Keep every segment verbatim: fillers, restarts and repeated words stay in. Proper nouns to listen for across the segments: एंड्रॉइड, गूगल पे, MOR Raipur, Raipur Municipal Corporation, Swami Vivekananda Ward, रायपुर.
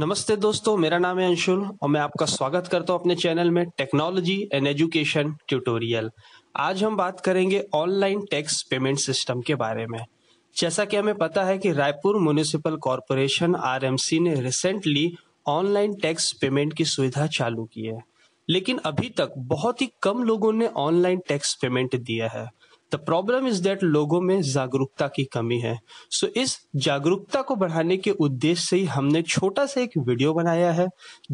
नमस्ते दोस्तों, मेरा नाम है अंशुल और मैं आपका स्वागत करता हूं अपने चैनल में टेक्नोलॉजी एंड एजुकेशन ट्यूटोरियल। आज हम बात करेंगे ऑनलाइन टैक्स पेमेंट सिस्टम के बारे में। जैसा कि हमें पता है कि रायपुर म्युनिसिपल कॉरपोरेशन आरएमसी ने रिसेंटली ऑनलाइन टैक्स पेमेंट की सुविधा चालू की है, लेकिन अभी तक बहुत ही कम लोगों ने ऑनलाइन टैक्स पेमेंट दिया है। द प्रॉब्लम इज दैट लोगों में जागरूकता की कमी है। सो so, इस जागरूकता को बढ़ाने के उद्देश्य से ही हमने छोटा सा एक वीडियो बनाया है,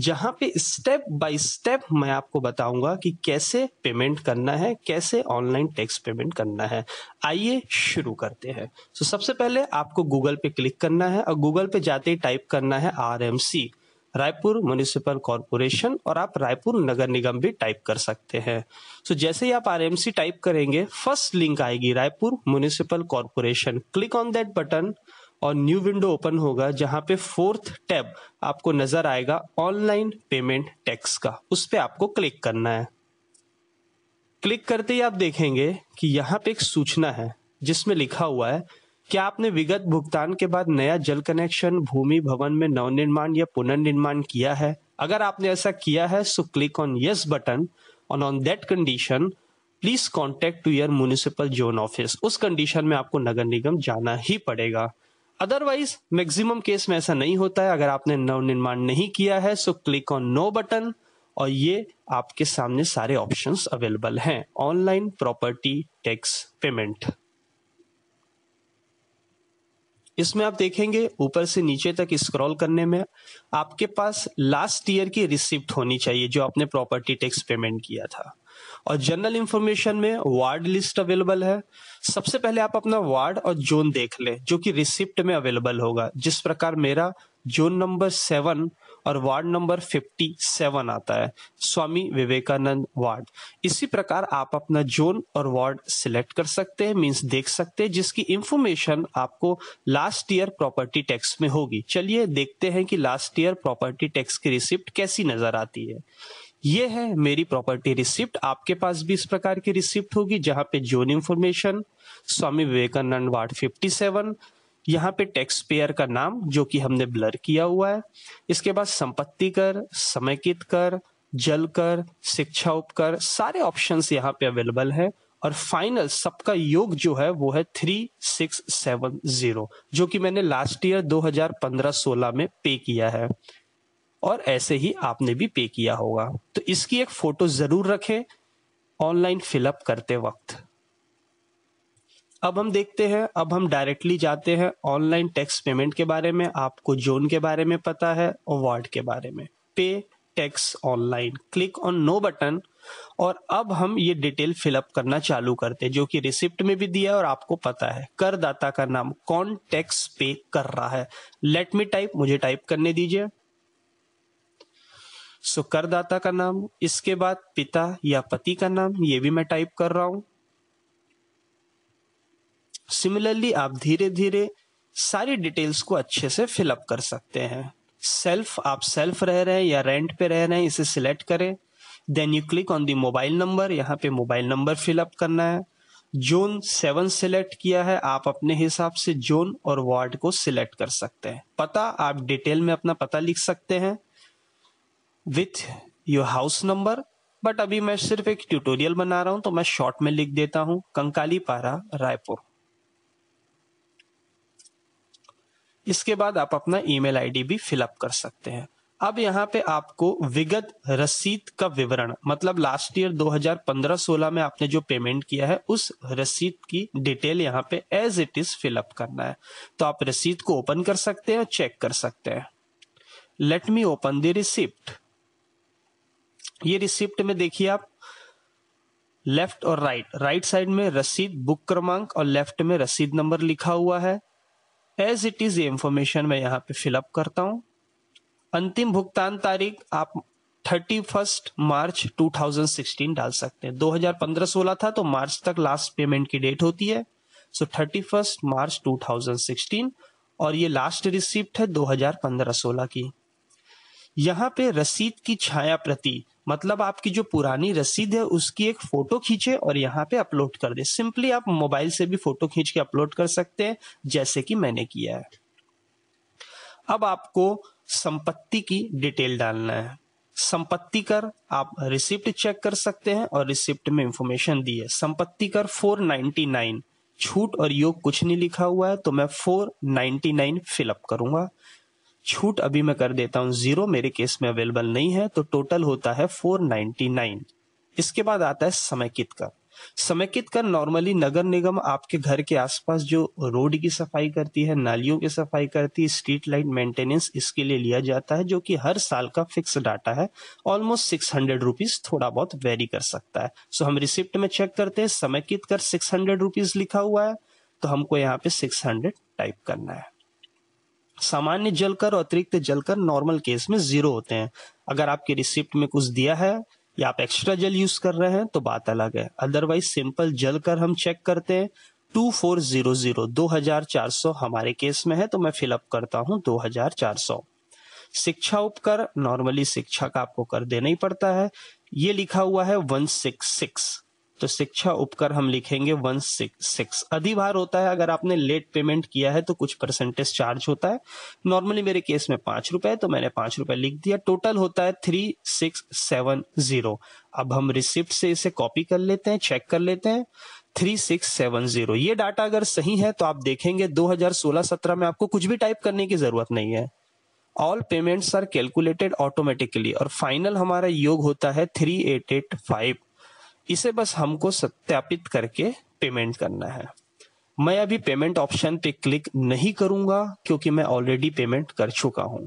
जहां पे स्टेप बाय स्टेप मैं आपको बताऊंगा कि कैसे पेमेंट करना है, कैसे ऑनलाइन टैक्स पेमेंट करना है। आइए शुरू करते हैं। सो so, सबसे पहले आपको गूगल पे क्लिक करना है और गूगल पे जाते ही टाइप करना है R M C रायपुर municipal corporation, और आप रायपुर नगर निगम भी टाइप कर सकते हैं। सो so, जैसे ही आप आरएमसी टाइप करेंगे, फर्स्ट लिंक आएगी रायपुर municipal corporation. Click on that button और न्यू विंडो ओपन होगा, जहां पे फोर्थ टैब आपको नजर आएगा ऑनलाइन पेमेंट टैक्स का। उस पर आपको क्लिक करना है। क्लिक करते ही आप देखेंगे कि यहाँ पे एक सूचना है जिसमें लिखा हुआ है, क्या आपने विगत भुगतान के बाद नया जल कनेक्शन, भूमि, भवन में नवनिर्माण या पुनर्निर्माण किया है? अगर आपने ऐसा किया है so click on yes button, और on that condition please contact to your municipal zone office. उस कंडीशन में आपको नगर निगम जाना ही पड़ेगा, अदरवाइज मैक्सिमम केस में ऐसा नहीं होता है। अगर आपने नवनिर्माण नहीं किया है so click on no button, और ये आपके सामने सारे ऑप्शंस अवेलेबल हैं ऑनलाइन प्रॉपर्टी टैक्स पेमेंट। इसमें आप देखेंगे ऊपर से नीचे तक स्क्रॉल करने में आपके पास लास्ट ईयर की रिसिप्ट होनी चाहिए जो आपने प्रॉपर्टी टैक्स पेमेंट किया था, और जनरल इंफॉर्मेशन में वार्ड लिस्ट अवेलेबल है। सबसे पहले आप अपना वार्ड और जोन देख लें जो कि रिसिप्ट में अवेलेबल होगा। जिस प्रकार मेरा जोन नंबर सेवन और वार्ड नंबर फिफ्टी सेवन आता है, स्वामी विवेकानंद वार्ड। इसी प्रकार आप अपना जोन और वार्ड सिलेक्ट कर सकते हैं, मींस देख सकते हैं, जिसकी इंफॉर्मेशन आपको लास्ट ईयर प्रॉपर्टी टैक्स में होगी। चलिए देखते हैं कि लास्ट ईयर प्रॉपर्टी टैक्स की रिसिप्ट कैसी नजर आती है। ये है मेरी प्रॉपर्टी रिसिप्ट। आपके पास भी इस प्रकार की रिसिप्ट होगी, जहां पे zone information, Swami Vivekananda ward fifty seven, यहाँ पे टैक्स पेयर का नाम जो कि हमने ब्लर किया हुआ है, इसके बाद संपत्ति कर, समेकित कर, जल कर, शिक्षा उपकर, सारे ऑप्शंस यहाँ पे अवेलेबल है, और फाइनल सबका योग जो है वो है थ्री सिक्स सेवन जीरो, जो कि मैंने लास्ट ईयर दो हज़ार पंद्रह सोलह में पे किया है, और ऐसे ही आपने भी पे किया होगा। तो इसकी एक फोटो जरूर रखें ऑनलाइन फिलअप करते वक्त। अब हम देखते हैं, अब हम डायरेक्टली जाते हैं ऑनलाइन टैक्स पेमेंट के बारे में। आपको जोन के बारे में पता है और वार्ड के बारे में। Pay tax online, click on no button, और अब हम ये डिटेल फिलअप करना चालू करते हैं जो कि रिसिप्ट में भी दिया है और आपको पता है करदाता का नाम, कौन टैक्स पे कर रहा है। लेट मी टाइप, मुझे टाइप करने दीजिए। सो करदाता का नाम, इसके बाद पिता या पति का नाम, ये भी मैं टाइप कर रहा हूं। सिमिलरली आप धीरे धीरे सारी डिटेल्स को अच्छे से फिलअप कर सकते हैं। सेल्फ, आप सेल्फ रह रहे हैं या रेंट पे रह रहे हैं, इसे सिलेक्ट करें। Then you click on the mobile number, यहाँ पे मोबाइल नंबर फिलअप करना है। जोन सेवन सिलेक्ट किया है, आप अपने हिसाब से जोन और वार्ड को सिलेक्ट कर सकते हैं। पता, आप डिटेल में अपना पता लिख सकते हैं with your house number, but अभी मैं सिर्फ एक ट्यूटोरियल बना रहा हूँ तो मैं शॉर्ट में लिख देता हूँ, कंकाली पारा रायपुर। इसके बाद आप अपना ईमेल आईडी भी फिलअप कर सकते हैं। अब यहाँ पे आपको विगत रसीद का विवरण, मतलब लास्ट ईयर दो हज़ार पंद्रह सोलह में आपने जो पेमेंट किया है उस रसीद की डिटेल यहाँ पे एज इट इज फिलअप करना है। तो आप रसीद को ओपन कर सकते हैं और चेक कर सकते हैं। Let me open the receipt. ये रिसिप्ट में देखिए आप लेफ्ट और राइट राइट साइड में रसीद बुक क्रमांक और लेफ्ट में रसीद नंबर लिखा हुआ है। एज इट इज इंफॉर्मेशन मैं यहाँ पे फिलअप करता हूँ। अंतिम भुगतान तारीख आप इकतीस मार्च दो हज़ार सोलह डाल सकते हैं। दो हज़ार पंद्रह सोलह था तो मार्च तक लास्ट पेमेंट की डेट होती है, सो इकतीस मार्च दो हज़ार सोलह, और ये लास्ट रिसिप्ट है दो हज़ार पंद्रह सोलह की। यहाँ पे रसीद की छाया प्रति, मतलब आपकी जो पुरानी रसीद है उसकी एक फोटो खींचे और यहाँ पे अपलोड कर दे। सिंपली आप मोबाइल से भी फोटो खींच के अपलोड कर सकते हैं, जैसे कि मैंने किया है। अब आपको संपत्ति की डिटेल डालना है। संपत्ति कर आप रिसिप्ट चेक कर सकते हैं और रिसिप्ट में इंफॉर्मेशन दी है। संपत्ति कर चार सौ निन्यानवे, छूट और योग कुछ नहीं लिखा हुआ है तो मैं चार सौ निन्यानवे फिलअप करूंगा। छूट अभी मैं कर देता हूं जीरो, मेरे केस में अवेलेबल नहीं है, तो टोटल होता है चार सौ निन्यानवे। इसके बाद आता है समेकित कर। समेकित कर नॉर्मली नगर निगम आपके घर के आसपास जो रोड की सफाई करती है, नालियों की सफाई करती है, स्ट्रीट लाइट मेंटेनेंस, इसके लिए लिया जाता है, जो कि हर साल का फिक्स डाटा है। ऑलमोस्ट सिक्स हंड्रेड रुपीज, थोड़ा बहुत वेरी कर सकता है। सो हम रिसिप्ट में चेक करते हैं समेकित कर सिक्स हंड्रेड रुपीज लिखा हुआ है तो हमको यहाँ पे सिक्स हंड्रेड टाइप करना है। सामान्य जलकर और अतिरिक्त जलकर नॉर्मल केस में जीरो होते हैं। अगर आपके रिसिप्ट में कुछ दिया है या आप एक्स्ट्रा जल यूज कर रहे हैं तो बात अलग है, अदरवाइज सिंपल जल कर हम चेक करते हैं। चौबीस सौ, दो हजार चार सौ हमारे केस में है तो मैं फिलअप करता हूं दो हजार चार सौ। शिक्षा उपकर नॉर्मली शिक्षा का आपको कर देना ही पड़ता है, ये लिखा हुआ है एक सौ छियासठ, तो शिक्षा उपकर हम लिखेंगे एक सौ छियासठ। अधिभार होता है अगर आपने लेट पेमेंट किया है तो कुछ परसेंटेज चार्ज होता है, नॉर्मली मेरे केस में पांच रुपए तो मैंने पांच रुपए लिख दिया। टोटल होता है थ्री सिक्स सेवन जीरो। अब हम रिसिप्ट से इसे कॉपी कर लेते हैं, चेक कर लेते हैं थ्री सिक्स सेवन जीरो। ये डाटा अगर सही है तो आप देखेंगे दो हजार सोलह सत्रह में आपको कुछ भी टाइप करने की जरूरत नहीं है। All payments are calculated automatically और फाइनल हमारा योग होता है थ्री एट एट फाइव। इसे बस हमको सत्यापित करके पेमेंट करना है। मैं अभी पेमेंट ऑप्शन पे क्लिक नहीं करूंगा क्योंकि मैं ऑलरेडी पेमेंट कर चुका हूं,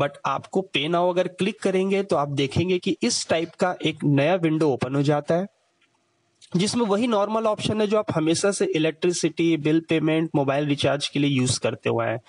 बट आपको पे नाउ अगर क्लिक करेंगे तो आप देखेंगे कि इस टाइप का एक नया विंडो ओपन हो जाता है जिसमें वही नॉर्मल ऑप्शन है जो आप हमेशा से electricity bill payment, mobile recharge के लिए यूज करते हुए हैं।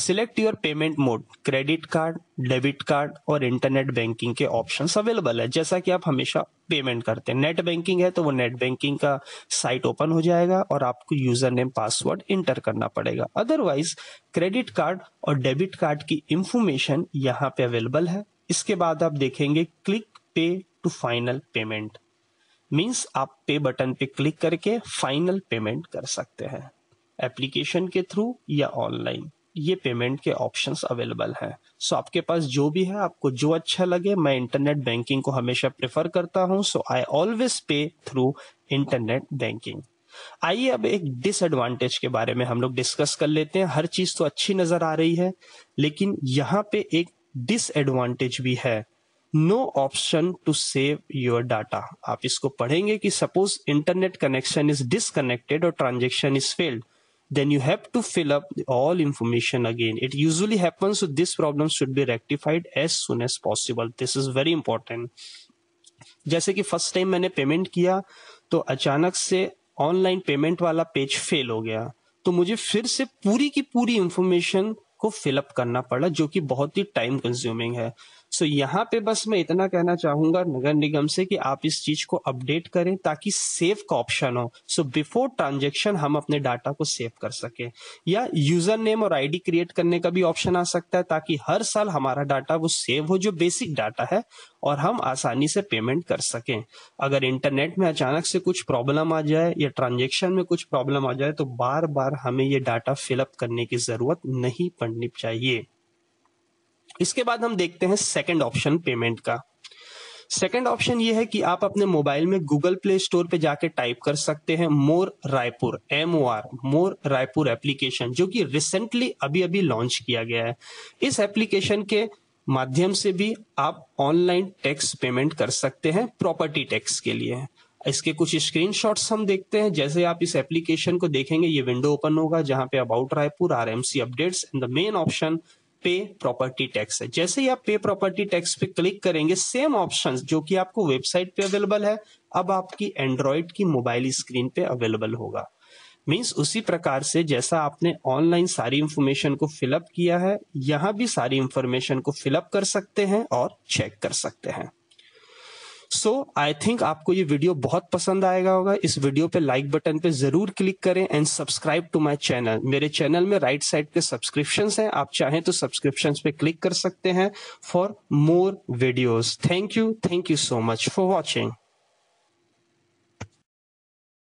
Select your payment mode, credit card, debit card और इंटरनेट बैंकिंग के ऑप्शंस अवेलेबल है, जैसा कि आप हमेशा पेमेंट करते हैं। नेट बैंकिंग है तो वो नेट बैंकिंग का साइट ओपन हो जाएगा और आपको यूजर नेम पासवर्ड इंटर करना पड़ेगा। अदरवाइज क्रेडिट कार्ड और डेबिट कार्ड की इंफॉर्मेशन यहाँ पे अवेलेबल है। इसके बाद आप देखेंगे क्लिक पे टू फाइनल पेमेंट, मीन्स आप पे बटन पे क्लिक करके फाइनल पेमेंट कर सकते हैं एप्लीकेशन के थ्रू या ऑनलाइन। ये पेमेंट के ऑप्शंस अवेलेबल हैं। सो आपके पास जो भी है, आपको जो अच्छा लगे। मैं इंटरनेट बैंकिंग को हमेशा प्रेफर करता हूं, so I always pay through internet banking. आइए अब एक डिसएडवांटेज के बारे में हम लोग डिस्कस कर लेते हैं। हर चीज तो अच्छी नजर आ रही है लेकिन यहाँ पे एक डिसएडवांटेज भी है, no option to save your data. आप इसको पढ़ेंगे कि suppose internet connection is disconnected और transaction is failed, then you have to fill up all information again. It usually happens, so this problem should be rectified as soon as possible. This is very important. जैसे कि first time मैंने payment किया तो अचानक से online payment वाला page fail हो गया, तो मुझे फिर से पूरी की पूरी इंफॉर्मेशन को फिलअप करना पड़ा जो कि बहुत ही टाइम कंज्यूमिंग है। सो so, यहाँ पे बस मैं इतना कहना चाहूंगा नगर निगम से कि आप इस चीज को अपडेट करें ताकि सेव का ऑप्शन हो। सो बिफोर ट्रांजेक्शन हम अपने डाटा को सेव कर सके, या यूजर नेम और आईडी क्रिएट करने का भी ऑप्शन आ सकता है ताकि हर साल हमारा डाटा वो सेव हो जो बेसिक डाटा है और हम आसानी से पेमेंट कर सकें। अगर इंटरनेट में अचानक से कुछ प्रॉब्लम आ जाए या ट्रांजेक्शन में कुछ प्रॉब्लम आ जाए तो बार बार हमें ये डाटा फिलअप करने की जरूरत नहीं पड़नी चाहिए। इसके बाद हम देखते हैं सेकंड ऑप्शन पेमेंट का। सेकंड ऑप्शन ये है कि आप अपने मोबाइल में गूगल प्ले स्टोर पे जाके टाइप कर सकते हैं Mor रायपुर, M O R, Mor रायपुर application, जो कि रिसेंटली अभी अभी लॉन्च किया गया है। इस एप्लीकेशन के माध्यम से भी आप ऑनलाइन टैक्स पेमेंट कर सकते हैं प्रॉपर्टी टैक्स के लिए। इसके कुछ स्क्रीनशॉट्स हम देखते हैं। जैसे आप इस एप्लीकेशन को देखेंगे ये विंडो ओपन होगा जहां पे about रायपुर, R M C updates and the main option पे प्रॉपर्टी टैक्स है। जैसे ही आप पे प्रॉपर्टी टैक्स पे क्लिक करेंगे सेम ऑप्शंस जो कि आपको वेबसाइट पे अवेलेबल है अब आपकी एंड्रॉइड की मोबाइल स्क्रीन पे अवेलेबल होगा। मींस उसी प्रकार से जैसा आपने ऑनलाइन सारी इंफॉर्मेशन को फिलअप किया है, यहां भी सारी इंफॉर्मेशन को फिलअप कर सकते हैं और चेक कर सकते हैं। सो आई थिंक आपको ये वीडियो बहुत पसंद आएगा होगा। इस वीडियो पे लाइक बटन पे जरूर क्लिक करें and subscribe to my channel. मेरे चैनल में राइट साइड पे सब्सक्रिप्शंस हैं, आप चाहें तो सब्सक्रिप्शंस पे क्लिक कर सकते हैं for more videos. Thank you, thank you so much for watching.